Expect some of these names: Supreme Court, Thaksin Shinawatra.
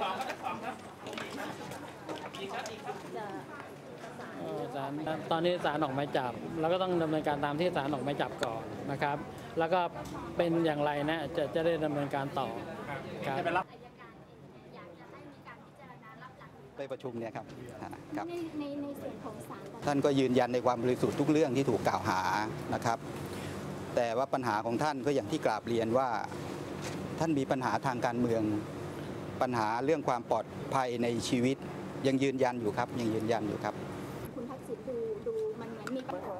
ศาลตอนนี้ศาลออกหมายจับแล้วก็ต้องดำเนินการตามที่ศาลออกหมายจับก่อนนะครับแล้วก็เป็นอย่างไรนะจะได้ดำเนินการต่อครับไปประชุมเนี่ยครับในส่วนของศาลท่านก็ยืนยันในความบริสุทธิ์ทุกเรื่องที่ถูกกล่าวหานะครับแต่ว่าปัญหาของท่านก็อย่างที่กราบเรียนว่าท่านมีปัญหาทางการเมืองปัญหาเรื่องความปลอดภัยในชีวิตยังยืนยันอยู่ครับยังยืนยันอยู่ครับคุณทักษิณดูมันเหมือนมี